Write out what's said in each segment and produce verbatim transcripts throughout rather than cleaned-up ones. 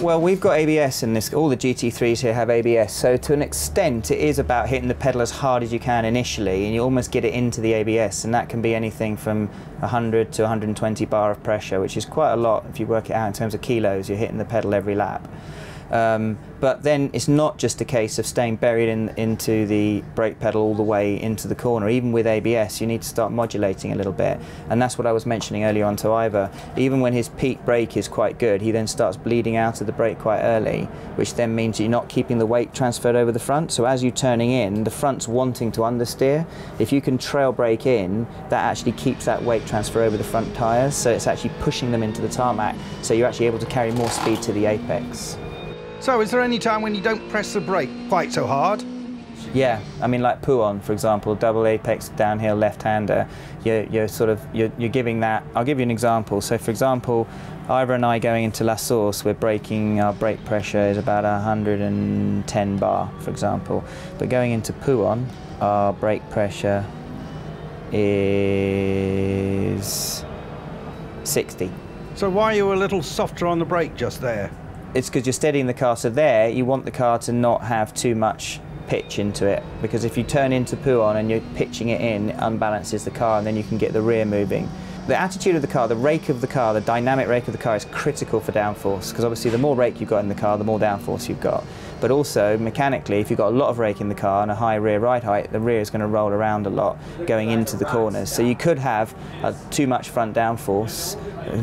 Well, we've got A B S in this. All the G T threes here have A B S, so to an extent it is about hitting the pedal as hard as you can initially, and you almost get it into the A B S, and that can be anything from one hundred to one hundred twenty bar of pressure, which is quite a lot if you work it out in terms of kilos you're hitting the pedal every lap. Um, but then it's not just a case of staying buried in, into the brake pedal all the way into the corner. Even with A B S, you need to start modulating a little bit, and that's what I was mentioning earlier on to Ivor. Even when his peak brake is quite good, he then starts bleeding out of the brake quite early, which then means you're not keeping the weight transferred over the front. So as you're turning in, the front's wanting to understeer. If you can trail brake in, that actually keeps that weight transfer over the front tyres, so it's actually pushing them into the tarmac, so you're actually able to carry more speed to the apex. So is there any time when you don't press the brake quite so hard? Yeah, I mean, like Pouhon, for example, double apex downhill left-hander, you're, you're sort of, you're, you're giving that. I'll give you an example. So for example, Ivor and I going into La Source, we're braking, our brake pressure is about one hundred ten bar, for example. But going into Pouhon, our brake pressure is sixty. So why are you a little softer on the brake just there? It's because you're steadying the car, so there you want the car to not have too much pitch into it, because if you turn into Pouhon and you're pitching it in, it unbalances the car and then you can get the rear moving. The attitude of the car, the rake of the car, the dynamic rake of the car is critical for downforce, because obviously the more rake you've got in the car, the more downforce you've got. But also, mechanically, if you've got a lot of rake in the car and a high rear ride height, the rear is going to roll around a lot going into the corners. So you could have uh, too much front downforce,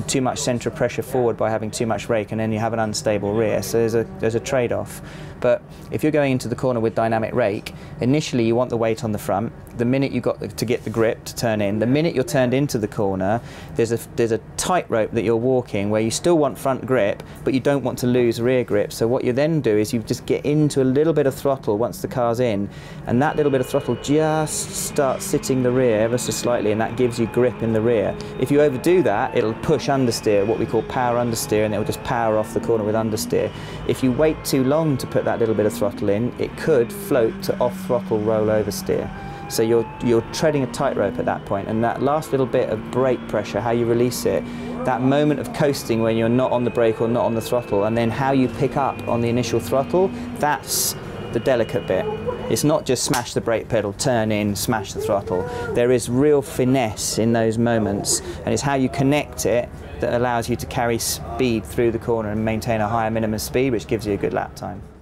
too much centre pressure forward by having too much rake, and then you have an unstable rear. So there's a, there's a trade-off. But if you're going into the corner with dynamic rake, initially you want the weight on the front. The minute you've got the, to get the grip to turn in, the minute you're turned into the corner, there's a, there's a tightrope that you're walking where you still want front grip, but you don't want to lose rear grip. So what you then do is you just get into a little bit of throttle once the car's in, and that little bit of throttle just starts sitting the rear ever so slightly, and that gives you grip in the rear. If you overdo that, it'll push understeer, what we call power understeer, and it'll just power off the corner with understeer. If you wait too long to put that little bit of throttle in, it could float to off-throttle roll oversteer. So you're, you're treading a tightrope at that point, and that last little bit of brake pressure, how you release it, that moment of coasting when you're not on the brake or not on the throttle, and then how you pick up on the initial throttle, that's the delicate bit. It's not just smash the brake pedal, turn in, smash the throttle. There is real finesse in those moments, and it's how you connect it that allows you to carry speed through the corner and maintain a higher minimum speed, which gives you a good lap time.